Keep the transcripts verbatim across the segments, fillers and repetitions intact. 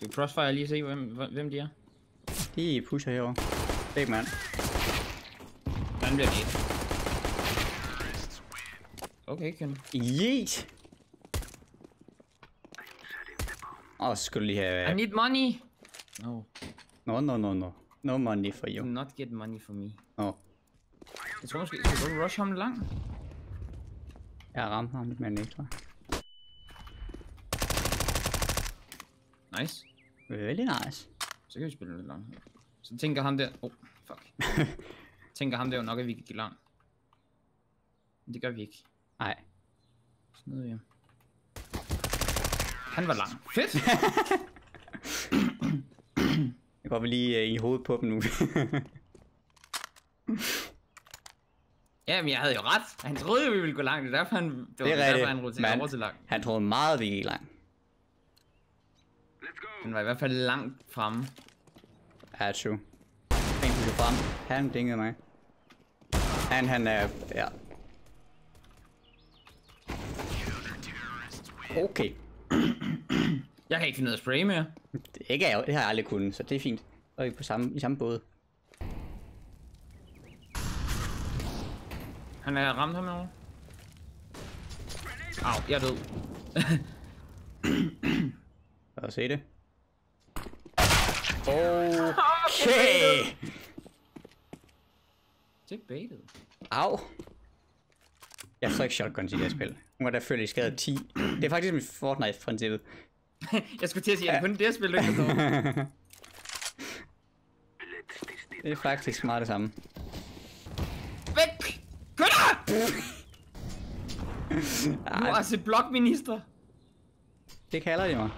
Skal vi crossfire lige se, hvem, hvem de er? De pusher herovre. Big man. Han bliver det. Okay, Kynde. Yeet! Åh, skulle lige have... I need money! No. No, no, no, no. No money for you. Do not get money for me. No. Jeg tror måske, skal du rush ham langt? Jeg ramte ham, men ikke, tror jeg. Nice. Really nice. Så kan vi spille lidt langt. Så tænker ham der... Oh, fuck. tænker ham der jo nok, at vi kan give langt. Men det gør vi ikke. Nej. Så nede vi. Han var lang. Fedt! Jeg går vel lige uh, i hovedet på dem nu. Jamen, jeg havde jo ret. Han troede, vi ville gå langt. Det er derfor, han, det var det er derfor, han roterede over til langt. Han troede meget, vi gik langt. Han var i hvert fald langt fremme. Ja, true. Han gik frem. Han dingede mig. Han, han er... Ja. Okay. Jeg kan ikke finde noget at spraye mere. Det, ikke er, det har jeg aldrig kunnet, så det er fint. Og vi er på samme, i samme båd. Han er ramt ham over. Au, jeg er død. Lad os se det. Okay! Det er baitet. Au! Jeg får ikke shotguns i det her spil. Nu var der følge i skade ti. Det er faktisk mit Fortnite-princippet. Jeg skulle til at sige, at det kun det her spil, du ikke forstår. Det er faktisk meget det samme. Væk! Kødder! Nu er se blokminister. Det kalder de mig.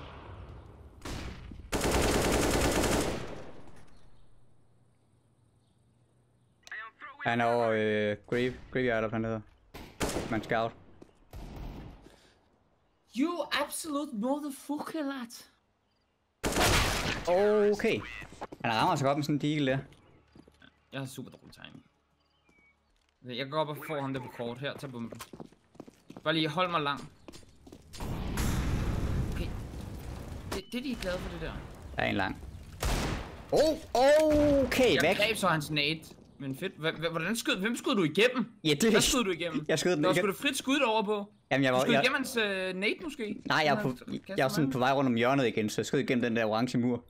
Han er over øh, grave, graveyard, han hedder. Man scout. You absolute motherfucker, lad. Okay. Han rammer sig godt med sådan en deagle der. Jeg har super dårlig timing. Jeg går op og får ham der på kort her. Tag bomben. Bare lige hold mig lang. Okay. Det, det er de glade for det der. Der er en lang. Oh, okay, væk. Jeg greb så hans nade. Men fedt. Hvordan skød, hvem skød du igennem? Ja, det... Hvad skød du igennem? Jeg skød den. Der var sgu da frit skud over på. Jamen, jeg var... Du skød jeg... igennem hans uh, nade måske? Nej, jeg var, på, jeg var sådan på vej rundt om hjørnet igen, så jeg skød igennem den der orange mur.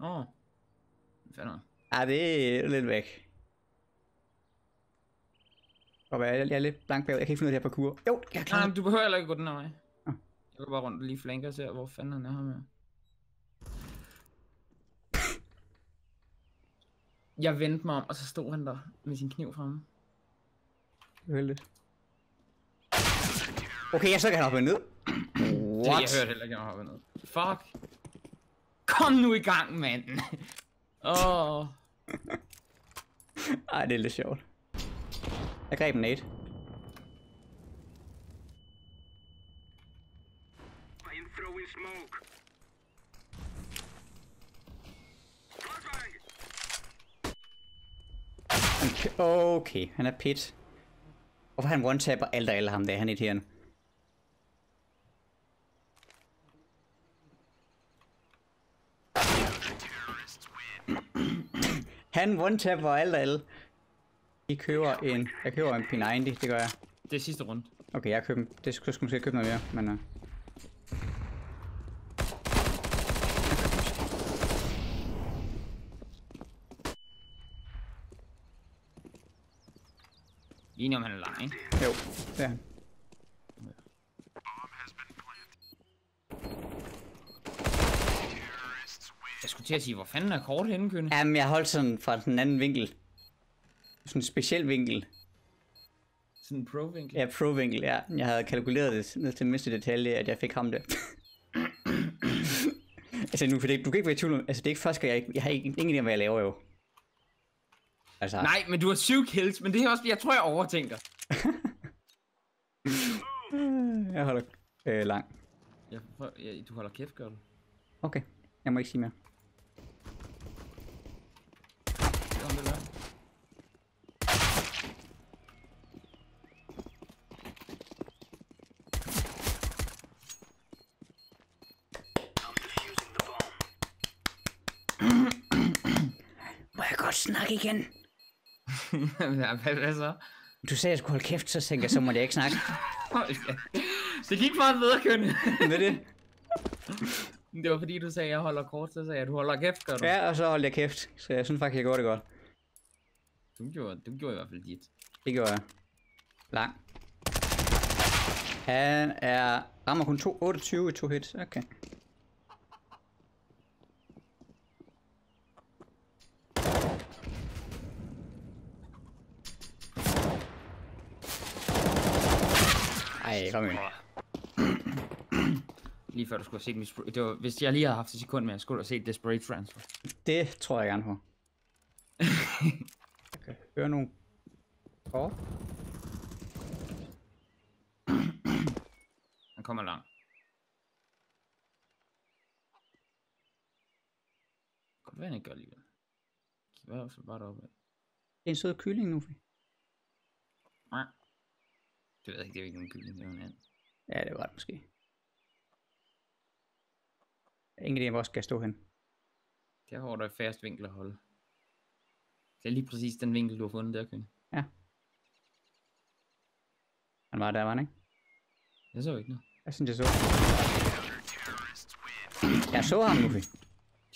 Åh. Oh. Fanden. Ej, det er lidt væk. Jeg er lidt blank bagud. Jeg kan ikke finde ud af det her parkour. Jo, jeg er klar. Nej, du behøver heller ikke gå den her vej. Ah. Jeg går bare rundt og lige flanker og ser, hvor fanden han er her med. Jeg vendte mig om, og så stod han der med sin kniv fremme. Heldigt. Okay, jeg så kan han hoppe ned. What? Det, jeg hørte heller ikke, at han hoppe ned. Fuck. Kom nu i gang, mand. Åh. Oh. Ej, det er lidt sjovt. Jeg greb en nade. Okay, han er pit. Hvorfor han one-tapper alt og alle ham der, han er irriterende. Han one-tapper alt og alle. I køber en, jeg køber en P nioghalvfems, det gør jeg. Det er sidste runde. Okay, jeg køber, det skulle jeg måske købe noget mere, men... Uh... I er enige om, han er lang, ikke? Jo, det er han. Jeg skulle til at sige, hvor fanden er kort henne, Kynde? Jamen, jeg holdt sådan fra den anden vinkel. Sådan en speciel vinkel. Sådan en pro-vinkel? Ja, pro-vinkel, ja. Jeg havde kalkuleret det ned til mindste detalje, at jeg fik ham der. Altså, nu, for det, du kan ikke være i tvivl om... Altså, det er ikke først, jeg, jeg har ikke, ingen idé om, hvad jeg laver, jo. Altså. Nej, men du har syv kills, men det er også, jeg tror, jeg overtænker. Jeg holder øh, lang. Jeg, jeg, du holder kæft, gør du? Okay, jeg må ikke sige mere. Må jeg godt snakke igen? Ja, hvad så? Du sagde, jeg skulle holde kæft, så tænkte jeg, så må jeg ikke snakke. Det gik for en lederkøn. Med det? Det var fordi, du sagde, jeg holder kort, så sagde jeg, du holder kæft, gør du? Ja, og så holdt jeg kæft, så jeg synes faktisk, jeg gjorde det godt. Du gjorde, du gjorde i hvert fald dit. Det gjorde jeg. Lang. Han er... rammer kun to, otteogtyve i to hits, okay. Ej, kom ind. Lige før du skulle have set min... Det var, hvis jeg lige havde haft et sekund med, jeg skulle have set Desperate Transfer. Det tror jeg gerne på. Jeg kan høre nogle kort. Han kommer langt. Godt være, han ikke gør alligevel. I hvert fald bare deroppe. Det er en sød kylling nu. Nej. Det ved jeg ikke, det er ikke nogen kylling, det var en anden. Ja, det var det måske. Ingen idé, hvor skal jeg stå hen? Der har du et fast vinkel at holde. Det er lige præcis den vinkel, du har fundet der, Kynde. Ja. Han var der, var han ikke? Jeg så ikke noget. Jeg synes, jeg så. Jeg så ham, Luffy.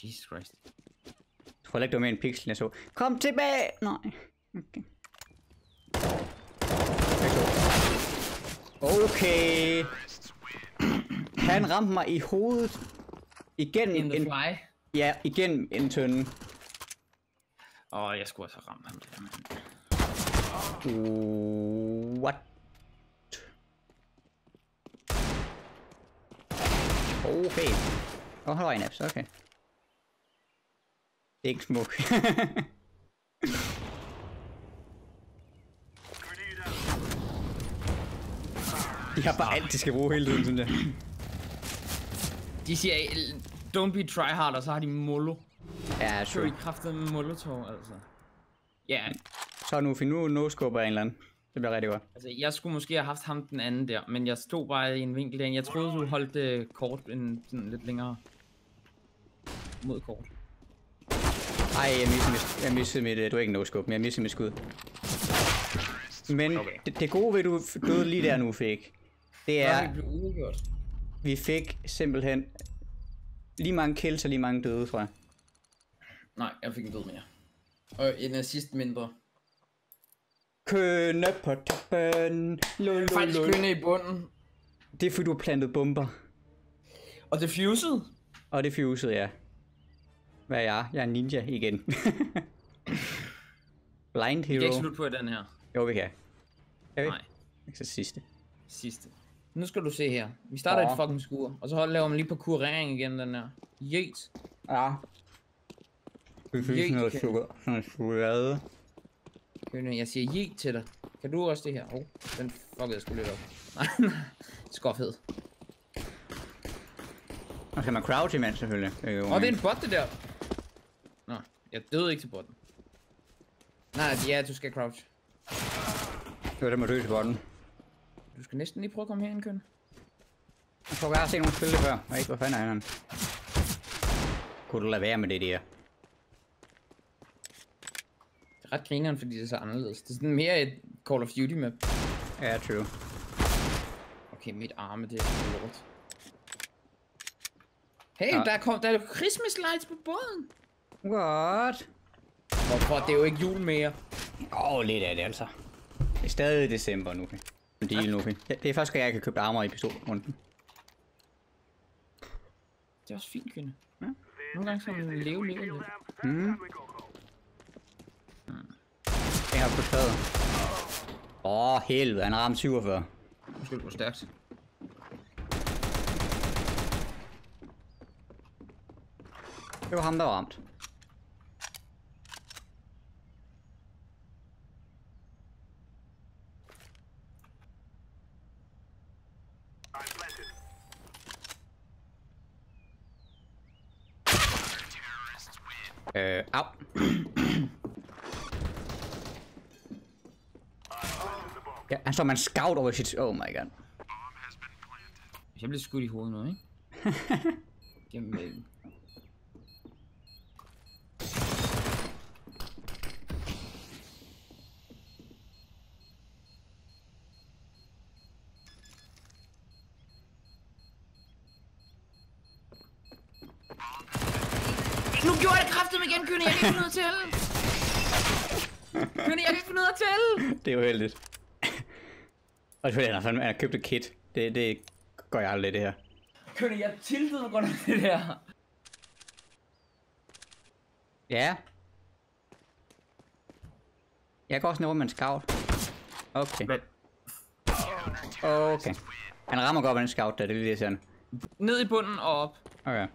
Jesus Christ. Jeg tror ikke, det var mere en pixel, jeg så. Kom tilbage! Nej. Okay. Okay. Han ramte mig i hovedet. Igen en... en ja, igen en tønde. Åh, oh, jeg skulle også have ramt ham. Uh, what? Okay. Åh, oh, han var en apps, okay. Det er ikke smuk. De har bare alt, de skal bruge hele tiden, sådan der. De siger, don't be tryhard, og så har de molo. Ja, sure. Så er de med molotov, altså. Ja. Yeah. Så nu, for nu no-scoper jeg en eller anden. Det bliver rigtig godt. Altså, jeg skulle måske have haft ham den anden der, men jeg stod bare i en vinkel derinde. Jeg troede, du holdt det kort en, sådan lidt længere. Mod kort. Ej, jeg missede, jeg missede mit... Du er ikke no-scope, men jeg missede mit skud. Men okay. det, det gode ved, du døde lige der nu, fik. Det er... Vi fik simpelthen lige mange kills og lige mange døde, tror jeg. Nej, jeg fik en død mere. Og en assist mindre. Kønne på toppen. Lululul. Faktisk kønne i bunden. Det er fordi du har plantet bomber. Og det fusede. Og det fusede, ja. Hvad er jeg? Jeg er ninja igen. Blind hero. Vi kan ikke slutte på den her. Jo, vi kan. Kan vi? Nej. Så sidste. Sidste. Nu skal du se her. Vi starter oh. et fucking skur, og så holder laver man lige på kurering igen, den her. Jets. Ja. Det er sådan noget sukker. Sådan noget chokolade. Jeg siger jeg til dig. Kan du også det her? Åh, oh, den fuckede jeg sgu lidt op. Nej, skuffed. Og skal man crouch imens selvfølgelig. Åh, oh, det er en bot det der. Nå, jeg døde ikke til botten. Nej, ja, du skal crouch. Så det må dø til botten. Du skal næsten lige prøve at komme herind, Kynde. Jeg tror, jeg har set nogle spil det før. Jeg ikke, hvad fanden er hinanden. Kunne du lade være med det der? Det er ret grineren, fordi det er så anderledes. Det er sådan mere et Call of Duty map. Ja, true. Okay, mit arme, det er lort. Hey, ja. der, kom, der er jo Christmas lights på båden! What? Hvorfor? Det er jo ikke jul mere. Åh, oh, lidt af det altså. Det er stadig december nu. Deal nu. Det er første gang, jeg kan købe armor i pistolrunden. Det er også fint, Kynde. Ja. Nogle gange skal man leve livet lidt. Hmm. Hmm. Jeg har fået taget. Åh, helvede. Han har ramt syvogfyrre. Måske det var stærkt. Det var ham, der var ramt. Øh, au. Ja, han står med en scout over sit... Oh my god. Jeg bliver skudt i hovedet nu, ikke? Jamen... Nu gjorde jeg det kraftedeme igen, Kynde. Jeg kan ikke finde ud af at tælle. Kynde, jeg kan ikke finde ud af at tælle. Det er uheldigt. Og selvfølgelig, han har købt et kit. Det, det går jeg aldrig, det her. Kynde, jeg tilbyder godt af det der. Ja. Jeg går også ned, hvor man scout. Okay. Okay. Han rammer godt med den scout der, det er lige det, sådan. Ned i bunden og op. Okay.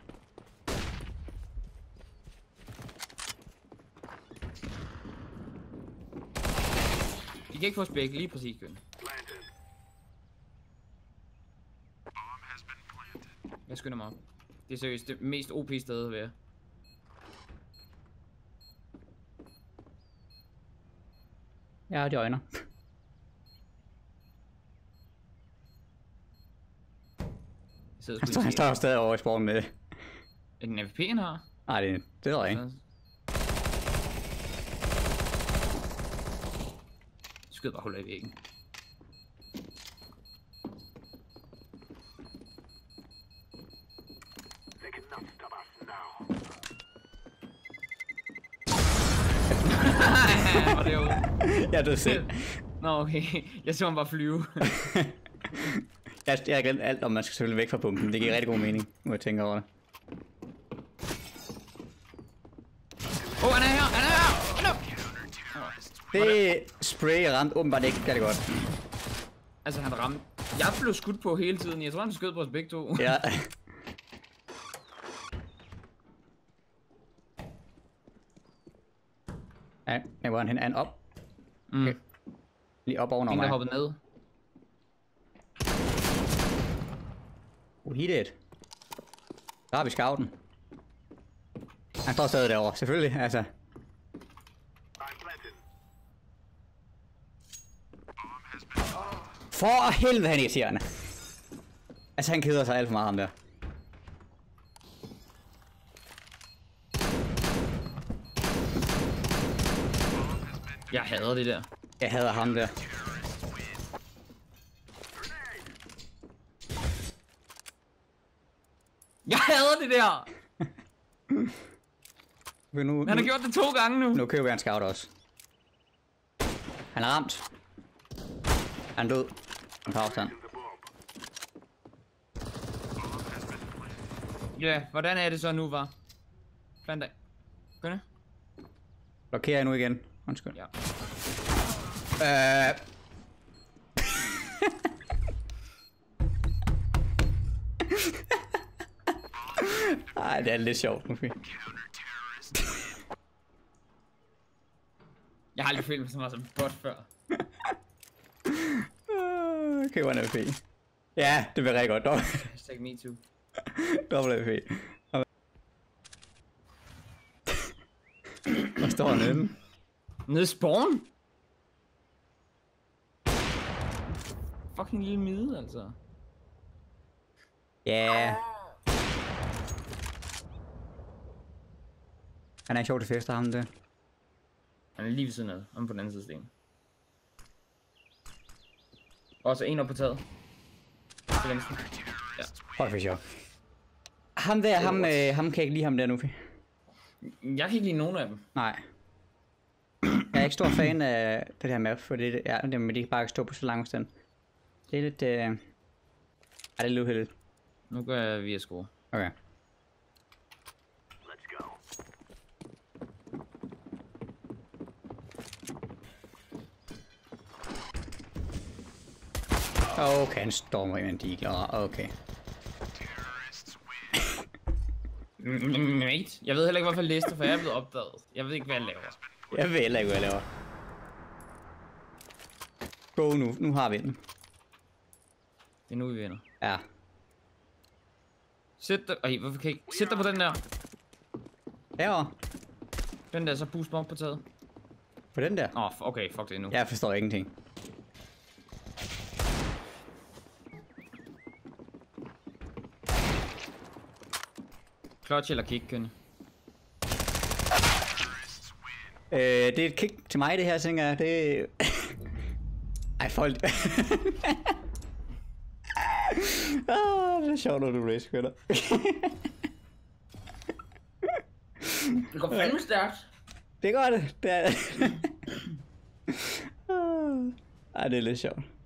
I kan ikke få spæk, lige præcis, Kynde. Jeg skynder mig op. Det er seriøst det mest O P sted at være. Jeg har de øjner. Jeg tror, han står stadig over i sporten med det. Er den M V P'en her? Nej, det, det er der ikke. Skyd bare huller i væggen. Jeg er død selv. Nå okay, jeg så ham bare flyve. jeg, jeg har glemt alt om man skal selvfølgelig væk fra pumpen. Det giver rigtig god mening, når jeg tænker over det. Åh, oh, han er her! Han er her! Han er her! Det spray ramte åbenbart ikke rigtig godt. Altså han ramte... Jeg blev skudt på hele tiden. Jeg tror han skød på os begge to. Ja. Ja, jeg var hende an op. Okay. Mm. Lige op ovenover mig. En, der hoppede ned. Oh, he did. Der har vi scouten. Han står stadig derovre, selvfølgelig, altså. For helvede, han irriterende. Altså, han keder sig alt for meget, ham der. Jeg hader det der. Jeg hader ham der. Jeg hader det der! nu, nu, han har gjort det to gange nu. Nu køber jeg en scout også. Han er ramt. Han er død. Han tager afstand. Ja, hvordan er det så nu, var? Planter. Gør det? Blokerer jeg nu igen? Undskyld. Ja. Øh. Ej, det er lidt sjovt, måske. Jeg har aldrig følt mig så meget som bot før. Okay, one M P. Ja, det bliver rigtig godt. Dog. Hashtag me too. Double M P. Hvor står han henne? Nede i spawn? Fucking lille mide, altså. Ja. Yeah. Han er sjov til fester, ham det. Han er lige ved siden af, om på den anden side sten. Og så en op på taget. Til venstre. Ja. Høj for sjov. Ham der, ham, øh, ham kan jeg ikke lide ham der, Nufi. Jeg kan ikke lide nogen af dem. Nej. Jeg er ikke stor fan af det her map, for det er det, men de kan bare ikke stå på så lang afstand. Det er lidt... Øh... Ej, det er lidt uheldigt. Nu går jeg via score. Okay. Let's go. Okay, han stormer i, men de er klar. Okay. Mate, jeg ved heller ikke, hvorfor jeg lister, for jeg er blevet opdaget. Jeg ved ikke, hvad jeg laver. Jeg ved heller ikke, hvad jeg laver. Go nu. Nu har vi den. Det er nu, vi vinder. Ja. Sæt dig... Ej, hvorfor kan jeg ikke... Sæt dig på den der. Derovre. Den der, så boost mig op på taget. På den der? Åh, oh, okay. Fuck det nu. Jeg forstår ingenting. Clutch eller kick, Kynde? Øh, det er et kick til mig det her, tænker jeg. Det... Ej, folk... ah, det er sjovt, når du race, Kynde. Det går fandme stærkt. Det gør det. Det er det. Ej, det er lidt sjovt.